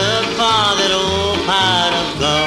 the farther old part of God.